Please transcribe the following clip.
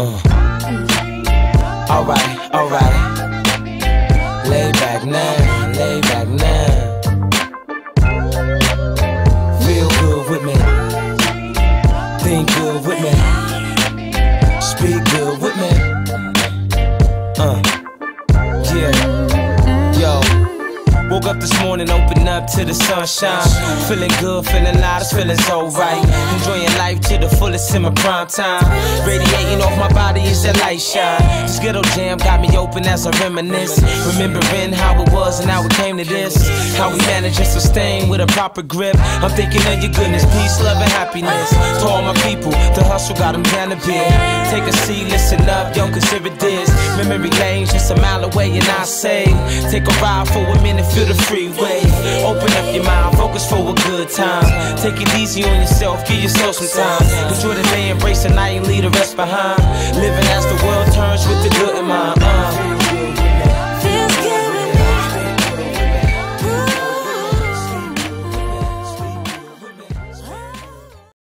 Alright, alright. Lay back now, lay back now. Feel good with me. Think good with me. Speak good with me. Yeah. Yo. Woke up this morning, opened up to the sunshine. Feeling good, feeling loud, it's feeling so right. Enjoying life to the fullest in my prime time. Radiating off my body is that light shine. This ghetto jam got me open as I reminisce. Remembering how it was and how it came to this. How we managed to sustain with a proper grip. I'm thinking of your goodness, peace, love, and happiness. To all my people, the hustle got them down a bit. Take a seat, listen up, yo, consider this. Memory lane just a mile away and I say, take a ride for a minute, feel the freeway. Open up your mind, focus for a good time. Take it easy on yourself, give yourself some time. Enjoy the day, embrace the night, and leave the rest behind.